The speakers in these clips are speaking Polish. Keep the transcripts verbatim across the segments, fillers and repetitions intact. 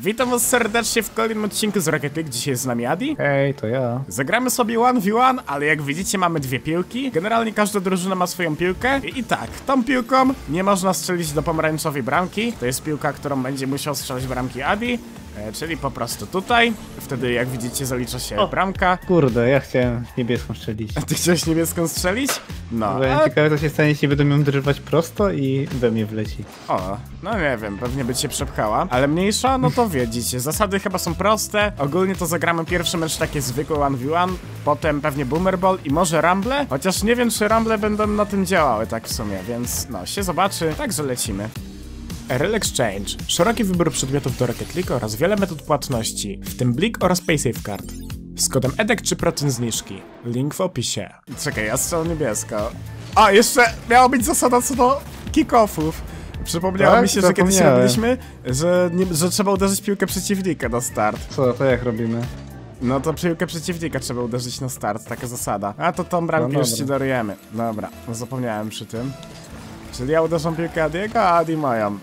Witam was serdecznie w kolejnym odcinku z Rocket League. Dzisiaj jest z nami Adi. Hej, to ja. Zagramy sobie jeden na jeden, ale jak widzicie mamy dwie piłki. Generalnie każda drużyna ma swoją piłkę. I, i tak, tą piłką nie można strzelić do pomarańczowej bramki. To jest piłka, którą będzie musiał strzelać bramki Adi. E, czyli po prostu tutaj. Wtedy jak widzicie zalicza się o, bramka. Kurde, ja chciałem niebieską strzelić. A ty chciałeś niebieską strzelić? No. Ja a... ciekawe co się stanie, jeśli będą ją drywać prosto i we mnie wleci. O, no nie wiem, pewnie by się przepchała. Ale mniejsza, no to widzicie, zasady chyba są proste. Ogólnie to zagramy pierwszy mecz takie zwykłe jeden na jeden, potem pewnie Boomer Ball i może Rumble. Chociaż nie wiem, czy Rumble będą na tym działały tak w sumie, więc no, się zobaczy. Także lecimy. R L Exchange. Szeroki wybór przedmiotów do Rocket League oraz wiele metod płatności, w tym Blik oraz PaySafeCard. Z kodem Edek trzy procent zniżki. Link w opisie. Czekaj, ja strzelam niebiesko. A, jeszcze miała być zasada co do kick-offów. Przypomniało tak, mi się, że kiedyś robiliśmy, że, nie, że trzeba uderzyć piłkę przeciwnika na start. Co, to jak robimy? No to piłkę przeciwnika trzeba uderzyć na start, taka zasada. A to tą bramkę no, już ci darujemy. Dobra, no zapomniałem przy tym. Czyli ja uderzam piłkę Adiego, a Adi moją.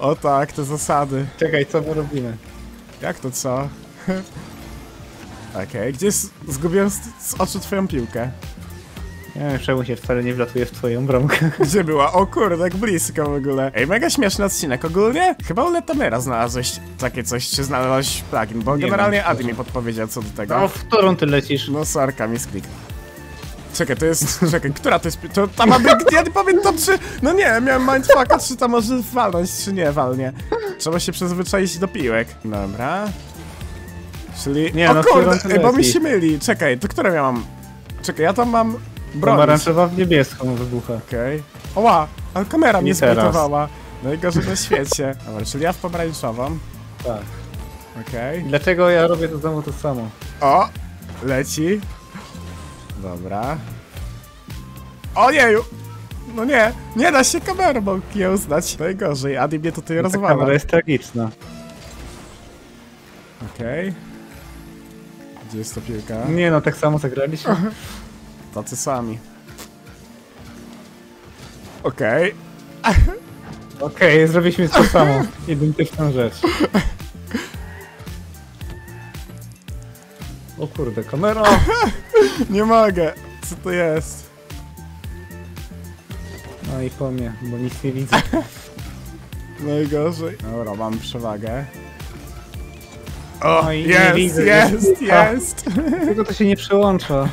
O tak, te zasady. Czekaj, co my robimy? Jak to co? Okej, okay, gdzieś zgubiłem z, z oczu twoją piłkę. Nie wiem, czemu się wcale nie wlatuje w twoją bramkę. Gdzie była? O kurde, tak blisko w ogóle. Ej, mega śmieszny odcinek ogólnie. Chyba u Letomera znalazłeś takie coś, czy znalazłeś plugin, bo nie generalnie Adi mi podpowiedział co do tego. No, w którą ty lecisz? No sarka mi sklik. Czekaj, to jest... Czekaj, która to jest... To tam ma być... Ja nie pamiętam, czy... No nie, miałem mindfucka, czy tam może walnąć, czy nie walnie. Trzeba się przyzwyczaić do piłek. Dobra. Czyli... Nie, o no, kurde, ej, bo mi się myli. Czekaj, to którą ja mam? Czekaj, ja tam mam... Pomarańczowa w niebieską wybucha. Okej. Okay. Oła, ale kamera mnie zbejtowała. Najgorzej na świecie. Dobra, czyli ja w pomarańczową. Tak. Okej. Okay. Dlaczego ja robię to samo to samo? O! Leci. Dobra. Ojeju! No nie, nie da się kamerą kiełznać. Najgorzej, Adi mnie tutaj no rozwala. Ta kamera jest tragiczna. Okej. Okay. Gdzie jest ta piłka? Nie no, tak samo zagraliśmy. Tacy sami. Okej. Okay. Okej, okay, zrobiliśmy to samo. Identyczną rzecz. O kurde, kamera! Nie mogę! Co to jest? No i po mnie, bo nic nie widzę. Najgorzej. Dobra, mam przewagę. O, no i jest, widzę, jest, jest! Tylko to się nie przełącza.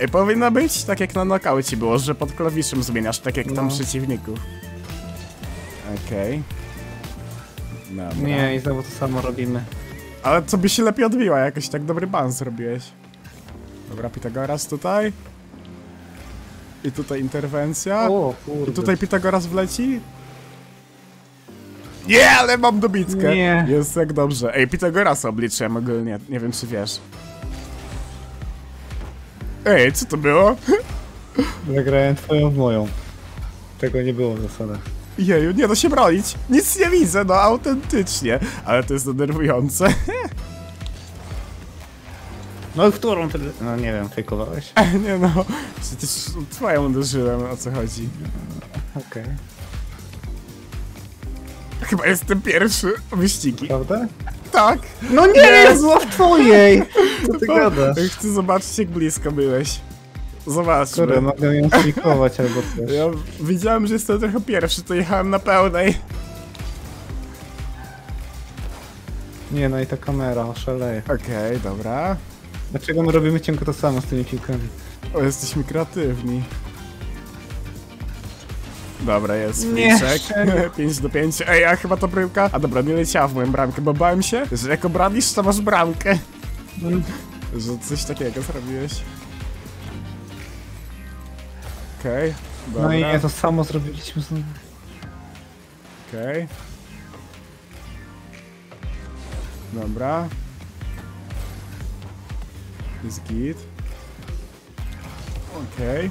Ej, powinno być tak jak na knockoutie było, że pod klawiszem zmieniasz, tak jak no. Tam przeciwników. Okej. Okay. Nie, i znowu to samo robimy. Ale co by się lepiej odbiła, jakoś tak dobry ban zrobiłeś. Dobra, Pitagoras tutaj. I tutaj interwencja. O, kurde. I tutaj Pitagoras wleci. Nie, yeah, ale mam dobitkę. Nie. Jest tak dobrze. Ej, Pitagorasa obliczyłem ogólnie, nie wiem czy wiesz. Ej, co to było? Zagrałem twoją w moją. Tego nie było w zasadach. Jeju, nie da się bronić. Nic nie widzę, no autentycznie. Ale to jest denerwujące. No w którą ty... No nie wiem, fejkowałeś? Nie no, przecież twoją uderzyłem, o co chodzi. Okej. Okay. Chyba jestem pierwszy, wyścigi. Prawda? Tak. No nie, jest zło w twojej! Co ty gadasz? Chcę zobaczyć jak blisko byłeś. Zobaczmy. Kurde, mogę ją klikować albo coś. Ja widziałem, że jestem trochę pierwszy, to jechałem na pełnej. Nie no i ta kamera oszaleje. Okej, okay, dobra. Dlaczego my robimy ciągle to samo z tymi piłkami? O, jesteśmy kreatywni. Dobra, jest fliczek. pięć do pięciu. Ej, a chyba to bramka. A dobra, nie leciała w moją bramkę, bo bałem się, że jako branisz, to masz bramkę. Mm. Że coś takiego zrobiłeś. Okej, okay, dobra. No i nie, to samo zrobiliśmy znowu. Okej. Okay. Dobra. Jest git. Okej. Okay.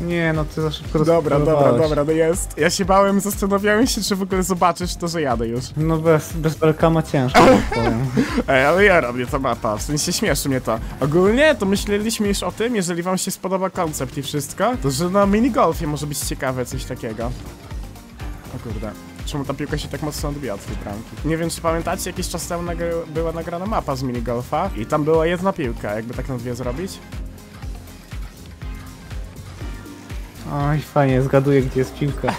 Nie, no ty za szybko Dobra, dobra, dobra, no jest. Ja się bałem, zastanawiałem się, czy w ogóle zobaczysz to, że jadę już. No bez, bez belkama ciężko, powiem. Ej, ale ja robię ta mapa, w sensie śmieszy mnie to. Ogólnie to myśleliśmy już o tym, jeżeli wam się spodoba koncept i wszystko, to że na minigolfie może być ciekawe coś takiego. O kurde. czemu ta piłka się tak mocno odbija od tej bramki. Nie wiem, czy pamiętacie, jakiś czas temu nagry... była nagrana mapa z minigolfa i tam była jedna piłka, jakby tak na dwie zrobić. Oj, fajnie, zgaduję, gdzie jest piłka.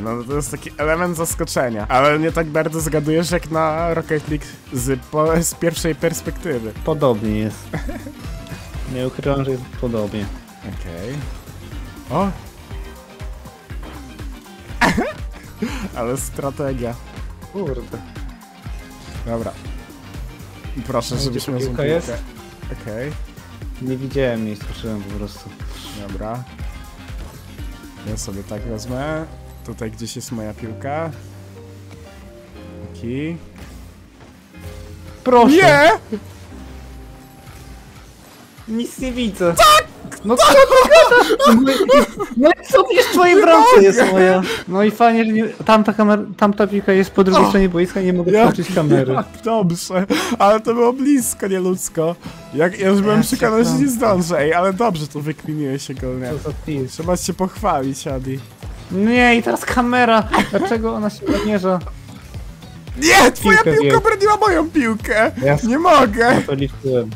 No to jest taki element zaskoczenia, ale nie tak bardzo zgadujesz jak na Rocket League z, po, z pierwszej perspektywy. Podobnie jest. Nie ukrywam, że jest podobnie. Okej. Okay. O! Ale strategia. Kurde. Dobra. Proszę, żebyśmy... Piłka piłkę. jest? Okej. Okay. Nie widziałem, nie skoczyłem po prostu. Dobra. Ja sobie tak wezmę. Tutaj gdzieś jest moja piłka. Taki. Proszę! Nie! Nic nie widzę. Tak! No co to? No i co jest w twojej bramce jest moja. No i fajnie, że nie, tamta, kamer, tamta piłka jest po drugiej stronie boiska, nie mogę zobaczyć kamery. Tak, dobrze, ale to było blisko, nieludzko. Jak, ja już byłem przekonany, że nie zdążę, ej, ale dobrze to wykminiłeś się golnie. Trzeba się pochwalić, Adi. Nie, i teraz kamera. Dlaczego ona się odmierza? Nie, twoja piłka, piłka broniła moją piłkę! Jasne. Nie mogę! To liczyłem.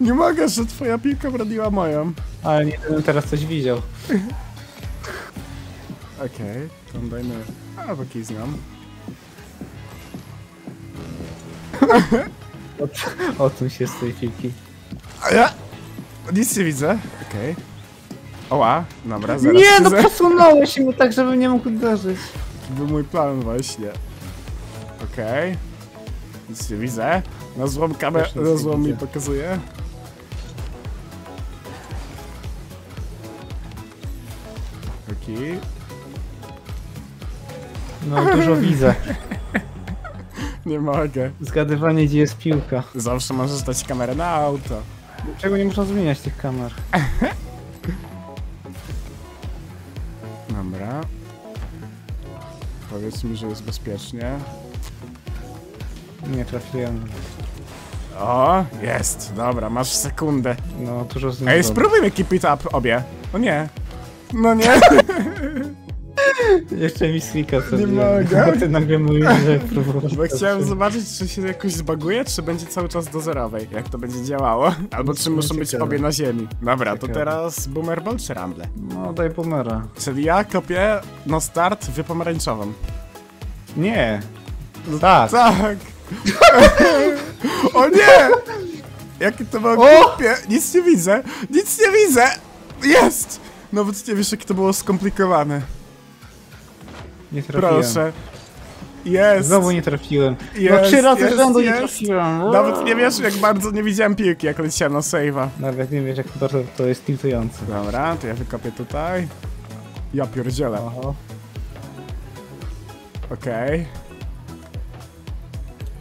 Nie mogę, że twoja piłka broniła moją. Ale nie będę teraz coś widział. Okej, okay, tam dajmy... A, taki znam. O tym się z tej piłki. A ja... Nic nie widzę. Okej. Okay. Oła, dobra, zaraz... Nie, no posunąłeś mi tak, żebym nie mógł uderzyć. To był mój plan właśnie. Okej, okay. Nic nie widzę. Na złą kamerę, na złą mi pokazuje. Okej. Okay. No, dużo widzę. Nie mogę. Zgadywanie, gdzie jest piłka. Zawsze możesz dać kamerę na auto. Dlaczego nie muszę zmieniać tych kamer? Dobra. Powiedz mi, że jest bezpiecznie. Nie trafiłem. O, jest, dobra, masz sekundę. No, dużo z Ej, spróbujmy keep it up obie. O nie. No nie. Jeszcze mi slika sobie. Nie mogę. Ty nagle mówisz, że próbowałem. Bo chciałem zobaczyć, czy się jakoś zbaguje, czy będzie cały czas do zerowej. Jak to będzie działało. Albo czy muszą być obie na ziemi. Dobra, to teraz Boomer Ball czy Rumble? No, daj Boomera. Czyli ja kopię na start wy pomarańczową. Nie. No tak. Tak. O nie! Jakie to było głupie! Nic nie widzę! Nic nie widzę! Jest! Nawet nie wiesz, jak to było skomplikowane. Nie trafiłem. Proszę. Jest! Znowu nie trafiłem. Jest, no trzy razy z rzędu nie trafiłem. Wow. Nawet nie wiesz, jak bardzo nie widziałem piłki, jak leciałem na save'a. Nawet nie wiesz, jak bardzo to jest tiltujące. Dobra, to ja wykopię tutaj. Ja pierdzielę. Okej. Okay.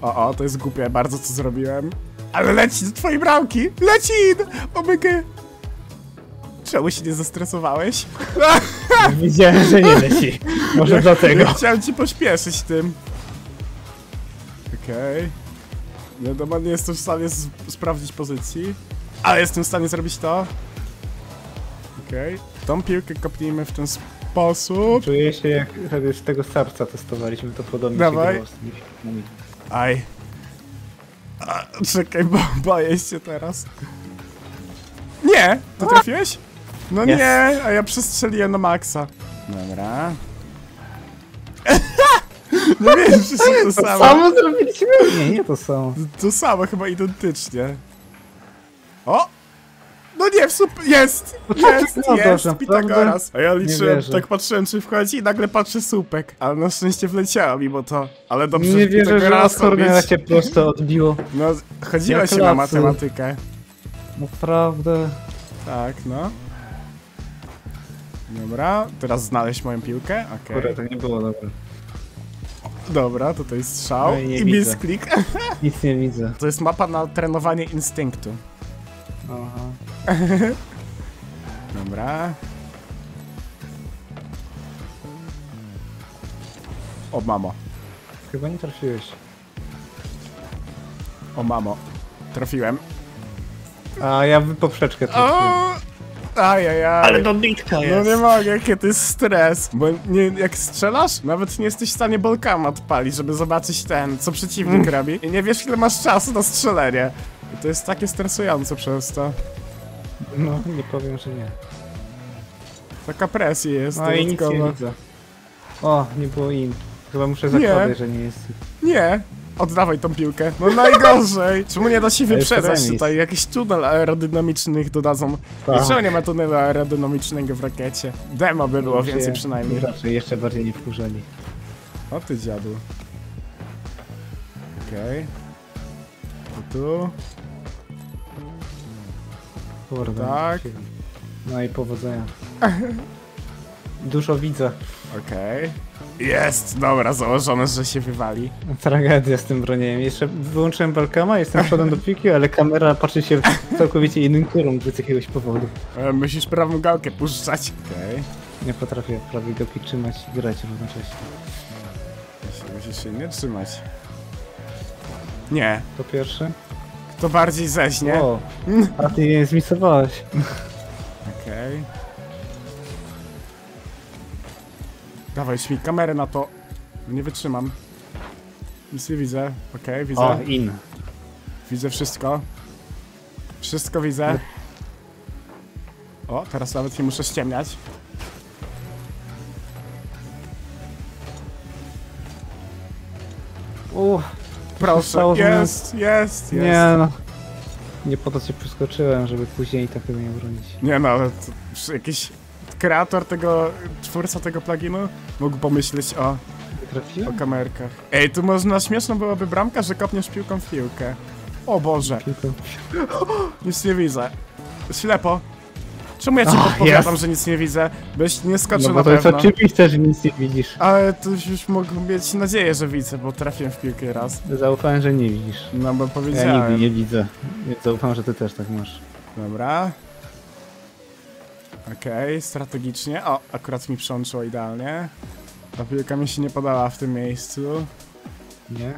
O, o, to jest głupie, bardzo co zrobiłem. Ale leci do twojej bramki! Leci! Omygy! Czemu się nie zestresowałeś? Widziałem, że nie leci. Może ja, dlatego. Ja chciałem ci pośpieszyć tym. Okej. Okay. Wiadomo, nie jestem w stanie sprawdzić pozycji. Ale jestem w stanie zrobić to. Okej. Okay. Tą piłkę kopnijmy w ten sposób. Czuję się, jak z tego starca testowaliśmy, to podobnie Dawaj. się Dawaj. Aj. A, czekaj, bo boję się teraz. Nie! To trafiłeś? No yes. nie, a ja przestrzeliłem na maksa. Dobra. Nie wiem, czy to, to samo. To samo zrobiliśmy? Nie, nie to samo. To samo, chyba identycznie. O! No nie, w super... Jest! Jest, no jest, dobrze, Pitagoras. A ja liczyłem, tak patrzyłem, czy wchodzi i nagle patrzę słupek. Ale na szczęście wleciało mimo to. Ale dobrze, nie wierzę, że Pitagoras mieć... się prosto odbiło. No, chodziło ja się klasu. na matematykę. Naprawdę. Tak, no. Dobra, teraz znaleźć moją piłkę. Okej. Okay. To nie było dobre. Dobra, tutaj strzał no i, i misklik. Nic nie widzę. To jest mapa na trenowanie instynktu. Aha. Dobra. O mamo. Chyba nie trafiłeś. O mamo. Trafiłem. A ja w poprzeczkę trafiłem. Ajajaj. Ale do bitka jest. No nie mogę, jaki to jest stres. Bo nie, jak strzelasz, nawet nie jesteś w stanie bolkama odpalić, żeby zobaczyć ten, co przeciwnik mm. robi. I nie wiesz, ile masz czasu na strzelenie. I to jest takie stresujące przez to. No, nie powiem, że nie. Taka presja jest. No i nic nie widzę. O, nie było im. Chyba muszę zakładać, że nie jest. Nie. Oddawaj tą piłkę. No najgorzej. Czemu nie da się wyprzedzać tutaj? Jakiś tunel aerodynamicznych dodadzą. Dlaczego nie ma tunelu aerodynamicznego w rakiecie? Demo by było więcej przynajmniej. Raczej jeszcze bardziej nie wkurzeni. O ty dziadu. Okej. I tu. Tak. No i powodzenia. Dużo widzę. Okej. Jest! Dobra, założone, że się wywali. Tragedia z tym bronieniem. Jeszcze wyłączyłem balkama, jestem przodem do piłki, ale kamera patrzy się w całkowicie innym kierunku z jakiegoś powodu. E, musisz prawą gałkę puszczać. Okej. Nie potrafię prawej gałki trzymać i grać równocześnie. Musisz się nie trzymać. Nie. To pierwszy? Kto bardziej zeźnie? O, a ty nie zmisowałeś. Okej. Dawaj, śmij kamerę na to. Nie wytrzymam. Nic nie widzę. Okej, okay, widzę. O, in. Widzę wszystko. Wszystko widzę. O, teraz nawet nie muszę ściemniać. Uff. Proszę, jest, jest, jest. Nie no. Nie po to się przeskoczyłem, żeby później tak mnie bronić. Nie no, ale to jakiś... kreator tego, twórca tego pluginu mógł pomyśleć o, o kamerkach. Ej, tu można, śmieszna byłaby bramka, że kopniesz piłką w piłkę. O Boże. Nic nie widzę. Ślepo. Czemu ja ci oh, podpowiadam, yes. że nic nie widzę? Byś nie skoczył no, na pewno. No to jest oczywiste, że nic nie widzisz. Ale tu już mógł mieć nadzieję, że widzę, bo trafiłem w piłkę raz. Zaufałem, że nie widzisz. No bo powiedziałem. Ja nigdy nie widzę. Zaufam, że ty też tak masz. Dobra. Okej, okay, strategicznie. O, akurat mi przełączyło idealnie. Ta piłka mi się nie podała w tym miejscu. Nie?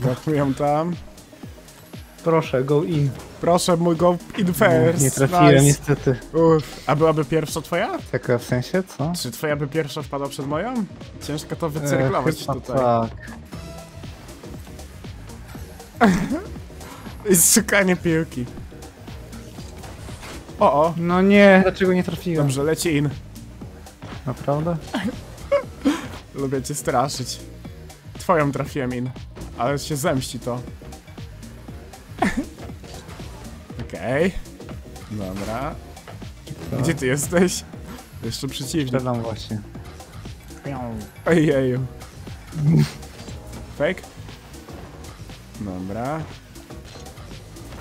Trafiłem tam. Proszę, go in. Proszę, mój go in first. Nie, nie trafiłem nice. Niestety. Uff, a byłaby pierwsza twoja? Taka w sensie, co? Czy twoja by pierwsza wpadła przed moją? Ciężko to wycyrklować e, tutaj. Tak. I szukanie piłki. O, o. No nie. Dlaczego nie trafiłem? Dobrze, leci in. Naprawdę? Lubię cię straszyć. Twoją trafiłem in. Ale się zemści to. Okej. Okay. Dobra. Gdzie ty jesteś? Jeszcze przeciwnie. Tam właśnie. Ojeju. Fake? Dobra.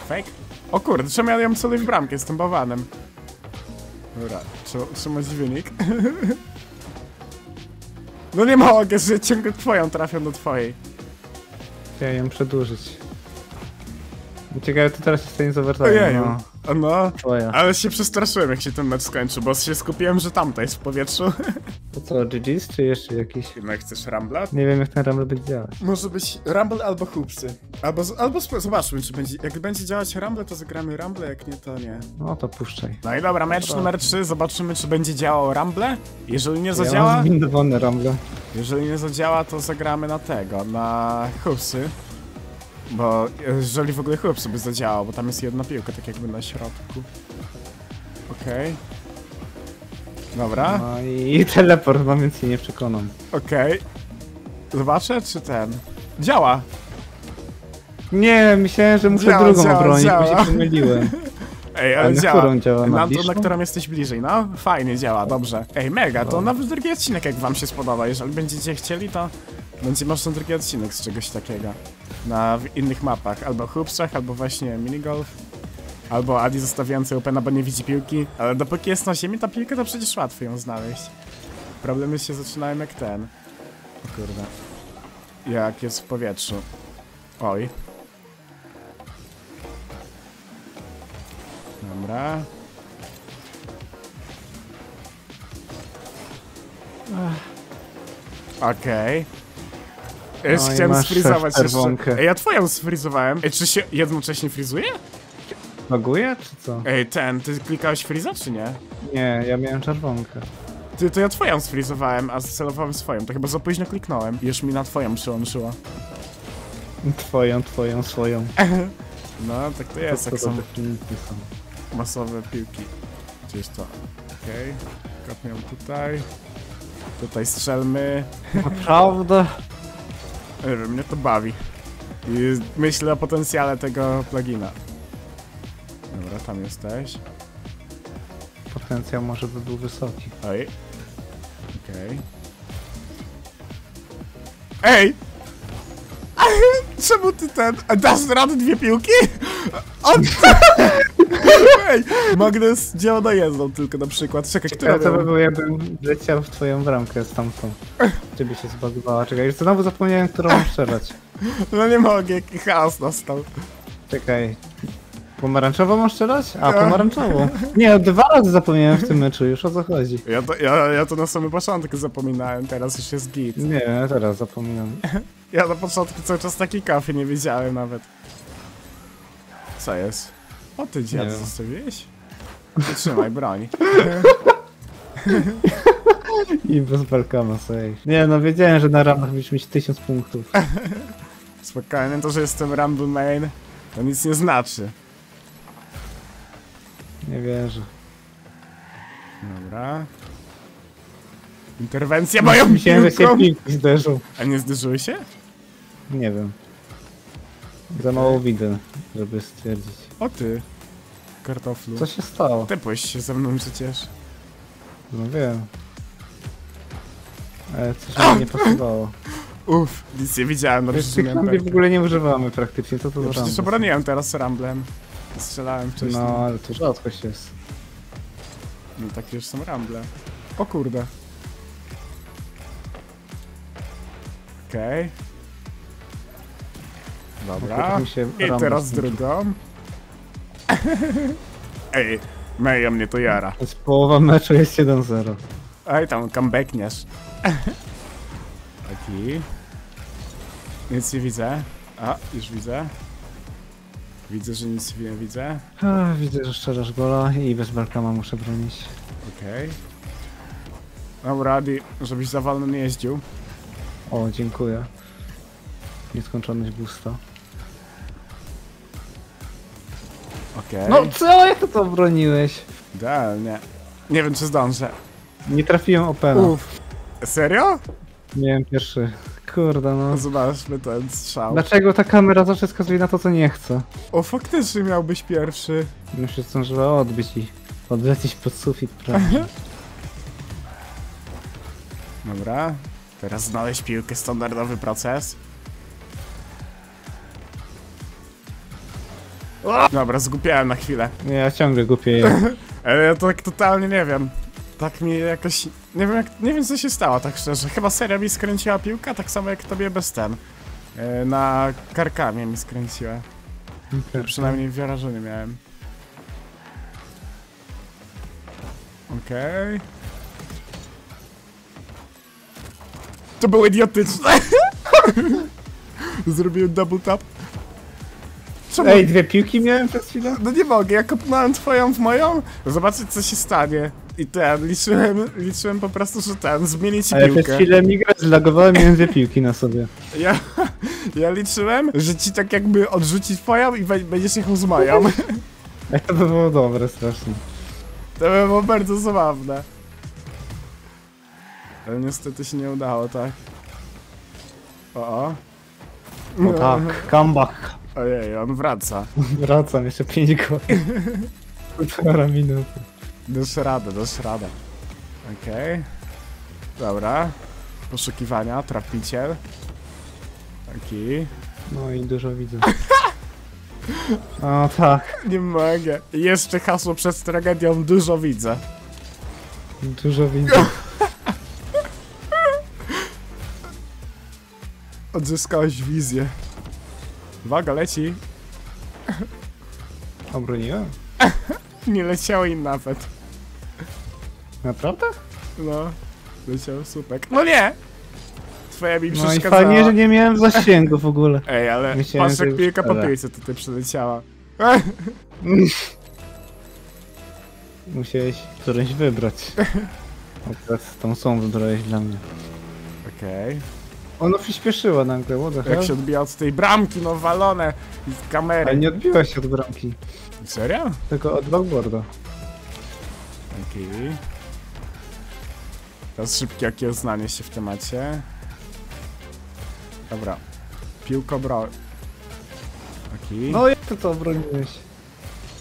Fake? O kurde, czemu ja ją sobie w bramkę? Jestem bawanem. Dobra, trzymać wynik. No nie mogę, że ciągle twoją trafią do twojej. Chciałem ją przedłużyć. Ciekawe, to teraz się stanie zawartałem. No, no ale się przestraszyłem, jak się ten mecz skończy, bo się skupiłem, że tamta jest w powietrzu. To co, G G's czy jeszcze jakiś? Jak chcesz Rumble? Nie wiem, jak ten Rumble będzie działać. Może być Rumble albo Hoopsy. Albo, albo zobaczmy, czy będzie. Jak będzie działać Rumble, to zagramy Rumble, jak nie, to nie. No to puszczaj. No i dobra, mecz numer trzy, zobaczymy, czy będzie działał Rumble. Jeżeli nie zadziała... Ja mam zbindowany Rumble. Jeżeli nie zadziała, to zagramy na tego, na Hoopsy. Bo jeżeli w ogóle chłop sobie zadziałał, bo tam jest jedna piłka, tak jakby na środku. Okej. Okay. Dobra. No i teleport, mam, więc się nie przekonam. Okej. Okay. Zobaczę, czy ten... Działa! Nie, myślałem, że muszę działa, drugą działa, obronić, działa. Bo się pomyliłem. Ej, ale na działa. Którą działa? Na, na którą jesteś bliżej, no. Fajnie działa, dobrze. Ej, mega, to nawet drugi odcinek, jak wam się spodoba. Jeżeli będziecie chcieli, to... Będzie masz ten drugi odcinek z czegoś takiego. Na w innych mapach. Albo Hoopsach, albo właśnie minigolf. Albo Adi zostawiający opena, bo nie widzi piłki. Ale dopóki jest na ziemi ta piłka, to przecież łatwo ją znaleźć. Problemy się zaczynają jak ten. O kurde. Jak jest w powietrzu. Oj. Dobra. Okej. Okay. Ja chciałem sfrizować jeszcze. Ej, ja twoją sfrizowałem. Ej, czy się jednocześnie frizuje? Baguje, czy co? Ej, ten, ty klikałeś freeza, czy nie? Nie, ja miałem czerwonkę. Ty, to ja twoją sfrizowałem, a celowałem swoją. To chyba za późno kliknąłem. Już mi na twoją przyłączyła. Twoją, twoją, swoją. No, tak to jest, to, jak to są to masowe piłki. Gdzieś to. Okej, okay. Kapię tutaj. Tutaj strzelmy. Naprawdę? Mnie to bawi. I myślę o potencjale tego plugina. Dobra, tam jesteś. Potencjał może by był wysoki. Oj. Okej. Okay. Ej! Czemu ty ten... Dasz radę dwie piłki? On... Ej! Magnes działa najezdną tylko na przykład. Czekaj, która to by było, jakbym leciał w twoją bramkę stamtąd. Ciebie się zbagowała. Czekaj, już znowu zapomniałem, którą mam strzelać. No nie mogę, jaki chaos nastał. Czekaj. Pomarańczową masz strzelać? A, pomarańczową. Nie, dwa razy zapomniałem w tym meczu, już o co chodzi. Ja to, ja, ja to na samym początku zapominałem, teraz już jest git. Nie, ja teraz zapominam. Ja na początku cały czas taki kafy nie wiedziałem nawet. Co jest? O ty dziad, zostawiłeś? Trzymaj broń. I bez balkona sobie. Nie no, wiedziałem, że na ramach musisz mieć tysiąc punktów. Spokojnie, to, że jestem Rumble main, to nic nie znaczy. Nie wierzę. Dobra. Interwencja moją piłką! Myślałem, że się piłki zderzą. A nie zderzyły się? Nie wiem. Za mało widzę, żeby stwierdzić. O ty, kartoflu. Co się stało? Tepłeś się ze mną przecież. No wiem. Ale coś mi nie pasowało. Uff, nic nie widziałem. No przecież tych Rumble w ogóle nie używamy praktycznie, to to no, przecież obroniłem teraz Rumblem. Strzelałem wcześniej. No, ale to rzadkość jest. No tak już są Rumble. O kurde. Okej. Okay. Dobra. I teraz drugą. Ej, meja mnie to jara. To jest połowa meczu, jest jeden zero. Ej, tam comebackniesz. Taki. Nic nie widzę. A, już widzę. Widzę, że nic nie widzę. A, widzę, że szczerasz gola i bez Balkama muszę bronić. Okej. Okay. Dobra, Adi, żebyś za wolno nie jeździł. O, dziękuję. Nieskończoność boosta. Okej. Okay. No co? Jak to broniłeś? Idealnie. Nie wiem, czy zdążę. Nie trafiłem opena. Uff. Serio? Nie wiem, pierwszy. Kurde no. Zobaczmy ten strzał. Dlaczego ta kamera zawsze wskazuje na to, co nie chce? O, faktycznie miałbyś pierwszy. No się zdążyła odbić i odlecieć pod sufit prawie. Dobra. Teraz znaleźć piłkę, standardowy proces. Dobra, zgłupiałem na chwilę. Nie, ja ciągle głupieję. Ale ja to tak totalnie nie wiem. Tak mi jakoś... Nie wiem, jak... nie wiem co się stało, tak szczerze. Chyba seria mi skręciła piłka, tak samo jak tobie bez ten. Yy, na karkamie mi skręciła. Okay. Przynajmniej wrażenie miałem. Okej. Okay. To było idiotyczne. Zrobiłem double tap. Czemu? Ej, dwie piłki miałem przez chwilę? No nie mogę, ja kopnąłem twoją w moją. Zobaczyć co się stanie. I ten, liczyłem, liczyłem po prostu, że ten, zmieni ci piłkę. Ale przez chwilę mi grę zlagowałem, miałem dwie piłki na sobie. Ja, ja liczyłem, że ci tak jakby odrzuci twoją i będziesz jechał z moją. Ej, to by było dobre strasznie. To by było bardzo zabawne. Ale niestety się nie udało, tak? O, o. No tak, comeback. Ojej, on wraca. Wracam, jeszcze pięć godzin. Półtora minuty. Dasz radę, dasz radę. Okej. Okay. Dobra. Poszukiwania, trapiciel. Taki. No i dużo widzę. O tak. Nie mogę. Jeszcze hasło przed tragedią, dużo widzę. Dużo widzę. Odzyskałeś wizję. Uwaga, leci. Obroniłem? Nie leciało im nawet. Naprawdę? No, leciał słupek. No nie! Twoja mi przeszkadzała. No i fajnie, że nie miałem zasięgu w ogóle. Ej, ale patrz jak piłka po piłce tutaj przeleciała. Musiałeś któryś wybrać. A teraz tą są wybrałeś dla mnie. Okej. Okay. Ono przyspieszyło nagle, what the hell? Jak się odbija od tej bramki, no walone z kamery. Ale nie odbiła się od bramki. Serio? Tylko od backboarda. Okej. Okay. Teraz szybkie okiełznanie się w temacie. Dobra. Piłko bro... Okej. Okay. No jak ty to obroniłeś?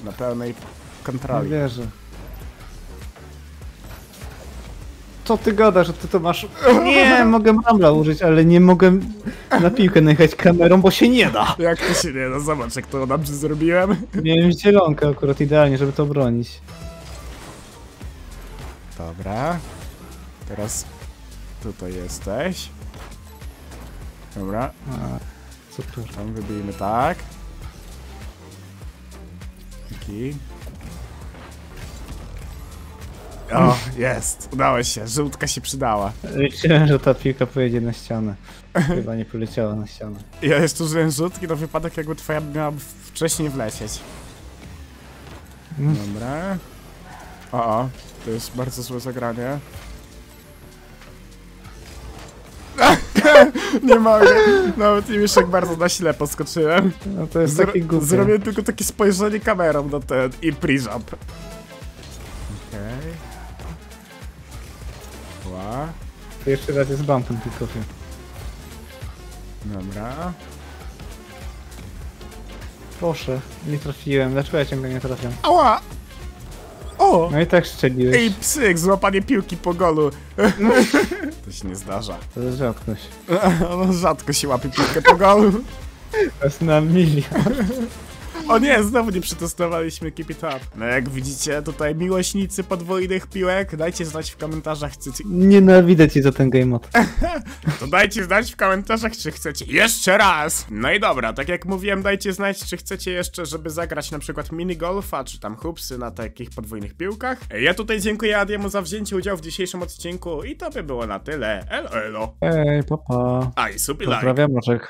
Na pełnej kontroli. Nie wierzę. Co ty gadasz, że ty to masz... Nie, mogę Rumble'a użyć, ale nie mogę na piłkę najechać kamerą, bo się nie da. Jak to się nie da? Zobacz, jak to dobrze zrobiłem. Miałem zielonkę akurat idealnie, żeby to obronić. Dobra. Teraz tutaj jesteś. Dobra. A, super. Tam wybijmy tak. Dzięki. O, jest! Udało się, żółtka się przydała. Liczyłem, że ta piłka pojedzie na ścianę. Chyba nie poleciała na ścianę. Ja jeszcze użyłem żółtki na wypadek, jakby twoja miała wcześniej wlecieć. Dobra. O, o, to jest bardzo złe zagranie. Nie mogę, nawet nie wiesz, jak bardzo na ślepo skoczyłem. No to jest taki głupie. Zrobię tylko takie spojrzenie kamerą na ten i pre-jump. Ła. To jeszcze raz jest bumpem tylko. Dobra. Proszę, nie trafiłem. Dlaczego ja ciągle nie trafiam? Ała! O! No i tak strzeliłeś. Ej, psyk, złapanie piłki po golu. No. To się nie zdarza. To jest rzadkość. No, rzadko się łapie piłkę po golu. To jest na milion. O nie, znowu nie przetestowaliśmy Keep It Up. No jak widzicie, tutaj miłośnicy podwójnych piłek, dajcie znać w komentarzach, czy... Nienawidzę ci za ten game mod. To dajcie znać w komentarzach, czy chcecie jeszcze raz. No i dobra, tak jak mówiłem, dajcie znać, czy chcecie jeszcze, żeby zagrać na przykład minigolfa, czy tam hoopsy na takich podwójnych piłkach. Ja tutaj dziękuję Adiemu za wzięcie udziału w dzisiejszym odcinku i to by było na tyle. Elo, elo. Ej, papa. Aj, supi like. Pozdrawiam, Maczek.